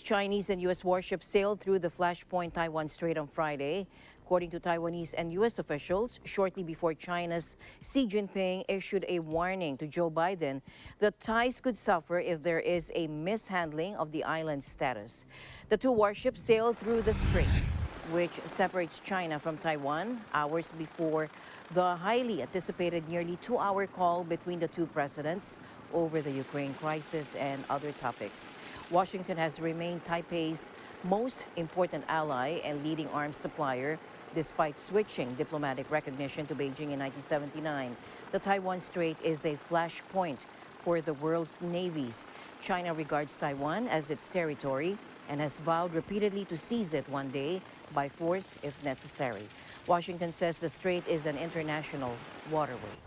Chinese and U.S. warships sailed through the flashpoint Taiwan Strait on Friday, according to Taiwanese and U.S. officials, shortly before China's Xi Jinping issued a warning to Joe Biden that ties could suffer if there is a mishandling of the island's status. The two warships sailed through the strait, which separates China from Taiwan, hours before the highly anticipated nearly two-hour call between the two presidents over the Ukraine crisis and other topics. Washington has remained Taipei's most important ally and leading arms supplier, despite switching diplomatic recognition to Beijing in 1979. The Taiwan Strait is a flashpoint for the world's navies. China regards Taiwan as its territory and has vowed repeatedly to seize it one day by force if necessary. Washington says the strait is an international waterway.